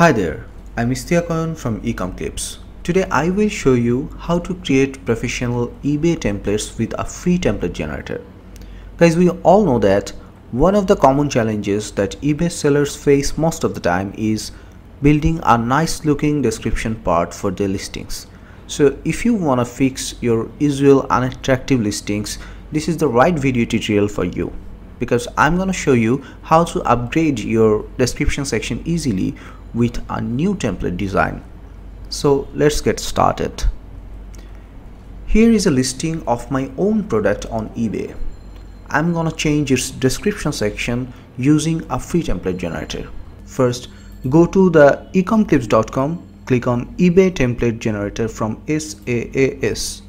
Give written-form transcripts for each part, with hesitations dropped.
Hi there, I'm Istia Koyon from Ecom Clips. Today I will show you how to create professional eBay templates with a free template generator. Guys, we all know that one of the common challenges that eBay sellers face most of the time is building a nice looking description part for their listings. So if you wanna fix your usual unattractive listings, this is the right video tutorial for you, because I'm gonna show you how to upgrade your description section easily with a new template design. So let's get started. Here is a listing of my own product on eBay. I'm gonna change its description section using a free template generator. First, go to the ecomclips.com, click on eBay template generator from SaaS.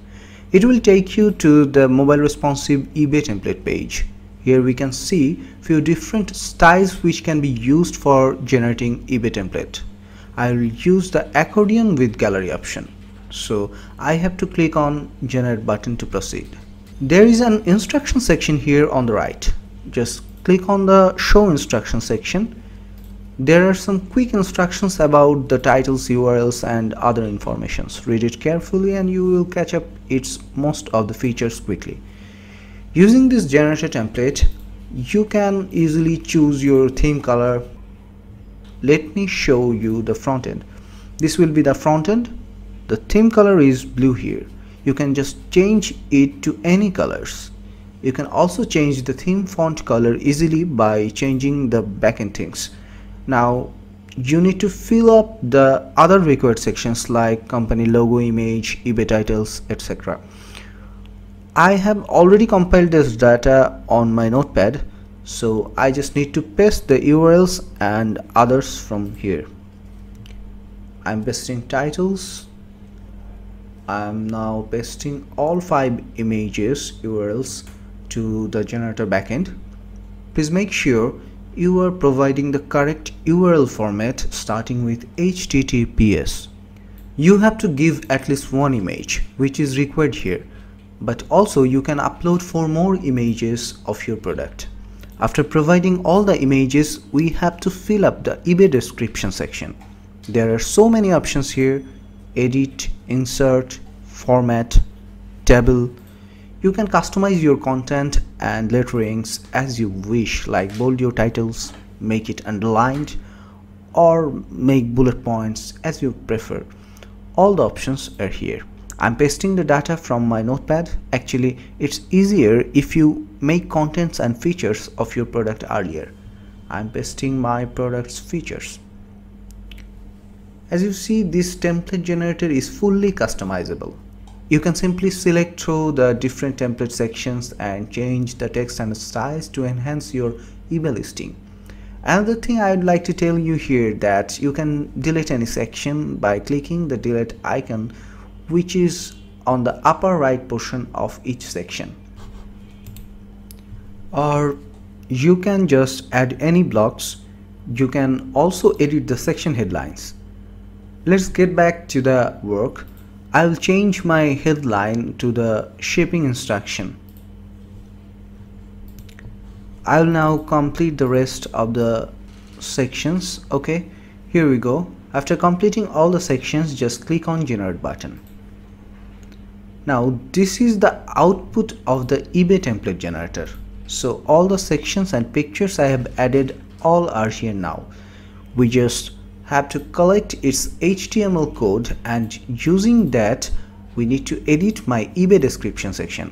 It will take you to the mobile responsive eBay template page. Here we can see few different styles which can be used for generating eBay template. I will use the accordion with gallery option. So I have to click on generate button to proceed. There is an instruction section here on the right. Just click on the show instruction section. There are some quick instructions about the titles, URLs and other informations. Read it carefully and you will catch up its most of the features quickly. Using this generator template, you can easily choose your theme color. Let me show you the front end. This will be the front end. The theme color is blue here. You can just change it to any colors. You can also change the theme font color easily by changing the backend things. Now you need to fill up the other required sections like company logo, image, eBay titles, etc. I have already compiled this data on my notepad, so I just need to paste the URLs and others from here. I'm pasting titles. I'm now pasting all 5 images URLs to the generator backend. Please make sure you are providing the correct URL format starting with HTTPS. You have to give at least 1 image, which is required here. But also you can upload 4 more images of your product. After providing all the images, we have to fill up the eBay description section. There are so many options here: edit, insert, format, table. You can customize your content and letterings as you wish, like bold your titles, make it underlined, or make bullet points as you prefer. All the options are here. I'm pasting the data from my notepad. Actually, it's easier if you make contents and features of your product earlier. I'm pasting my product's features. As you see, this template generator is fully customizable. You can simply select through the different template sections and change the text and styles to enhance your eBay listing. Another thing I'd like to tell you here that you can delete any section by clicking the delete icon, which is on the upper right portion of each section, or you can just add any blocks. You can also edit the section headlines. Let's get back to the work. I'll change my headline to the shipping instruction. I'll now complete the rest of the sections. Okay, here we go. After completing all the sections, just click on generate button. Now this is the output of the eBay template generator. So all the sections and pictures I have added all are here now. We just have to collect its HTML code, and using that we need to edit my eBay description section.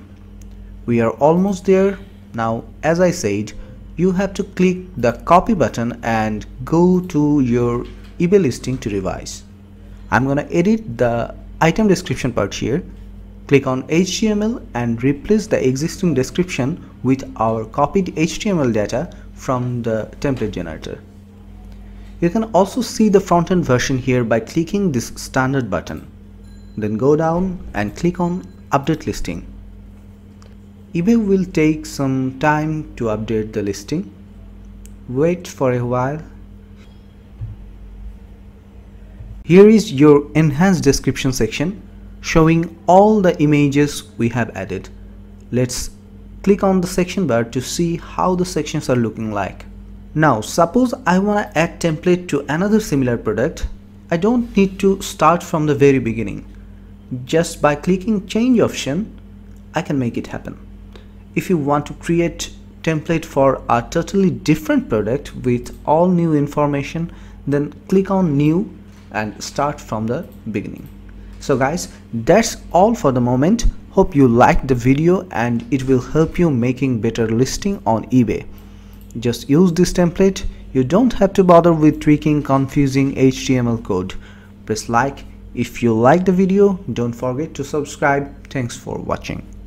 We are almost there. Now as I said, you have to click the copy button and go to your eBay listing to revise. I'm gonna edit the item description part here. Click on HTML and replace the existing description with our copied HTML data from the template generator. You can also see the front-end version here by clicking this standard button. Then go down and click on update listing. eBay will take some time to update the listing. Wait for a while. Here is your enhanced description section, showing all the images we have added. Let's click on the section bar to see how the sections are looking like. Now suppose I want to add template to another similar product. I don't need to start from the very beginning. Just by clicking change option, I can make it happen. If you want to create template for a totally different product with all new information, then click on new and start from the beginning. So guys, that's all for the moment. Hope you liked the video and it will help you making better listing on eBay. Just use this template. You don't have to bother with tweaking confusing HTML code. Press like if you like the video. Don't forget to subscribe. Thanks for watching.